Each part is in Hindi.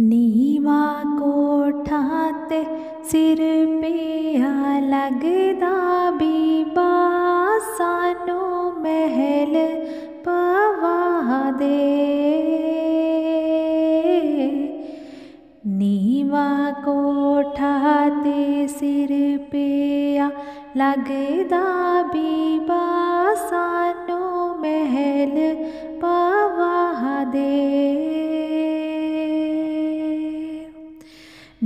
नीवा कोठाते सिर पे आ लगदा बीबा सानू महल पवा दे। नीवा कोठाते सिर पे आ लगदा बीबा सानू महल पवा दे।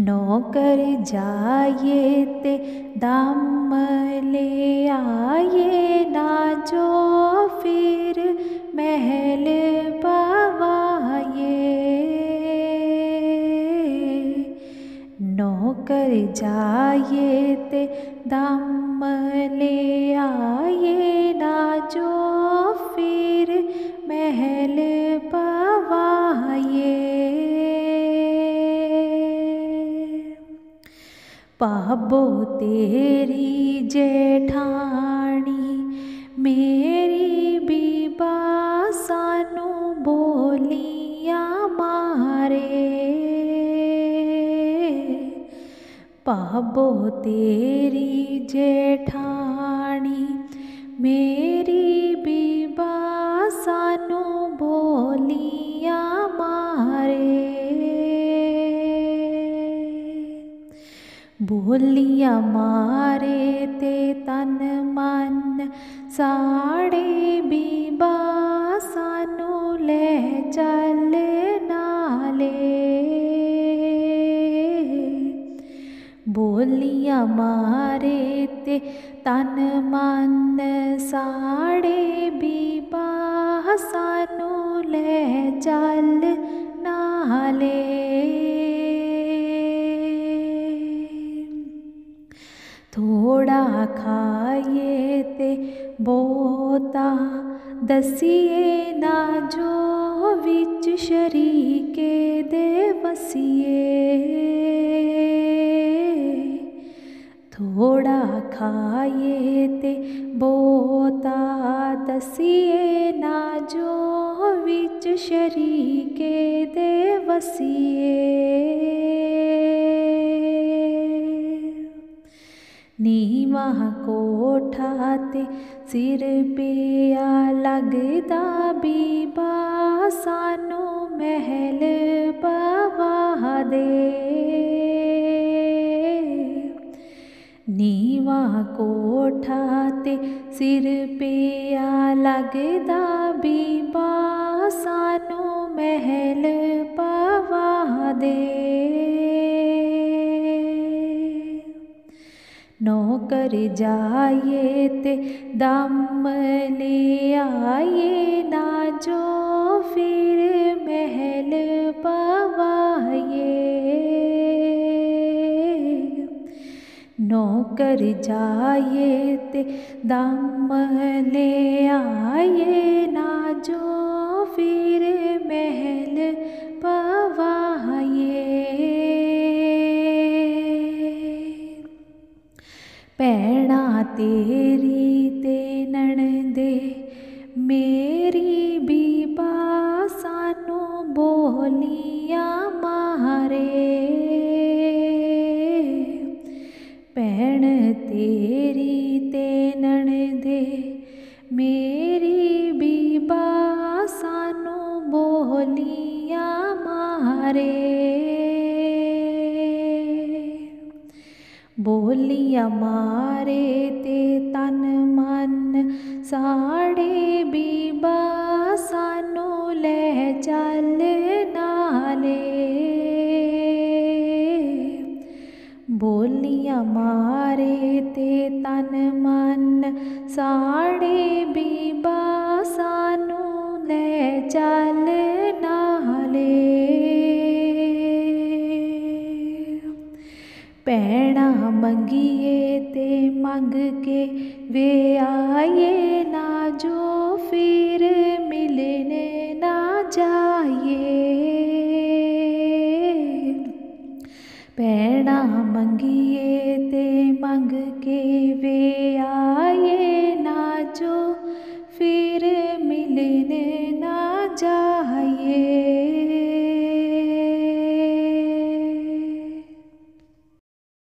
नौकर जाए ते दम ले आए ना जो फिर महल पवाए। नौकर जाए ते दम ले आए ना जो फिर महल पवाए। पाबो तेरी जेठानी मेरी बीबा सानू बोलियां मारे। पाबो तेरी जेठानी मेरी बीबा सानू बोलियां मारे। बोलियां मारे ते तन मन साड़े बीबा सानू ले चल नाले। बोलियां मारे ते तन मन साड़े बीबा सानू ले चल नाले। थोड़ा खाइए ते बोता दसिए ना जो विच शरीके दे वसिए। थोड़ा खाइए ते बोता दसिए ना जो विच शरीके दे वसिए। नीवा कोठा ते सिर पे आ लगदा बीबा सानू महल पवा दे। नीवा कोठा ते सिर पे आ लगदा बीबा सानू महल पवा दे। नौकर जाए ते दम ले आए ना जो फिर महल पवाए। नौकर जाए ते दम ले आए ना जो फिर महल पवाए। भैणा तेरी ते नणदे मेरी बीबा सानू बोलियां मारे। भैण तेरी ते नणदे मेरी बीबा सानू बोलियां मारे। बोलियां मारे ते तन मन साड़े बीबा सानू ले चल नाले। बोलियां मारे ते तन मन साड़े बीबा सानू ले चल नाले। भैणा मंगिए ते मंग के वे आए ना जो फिर मिलने ना जाए। भैणा मंगिए ते मंग के वे आए ना जो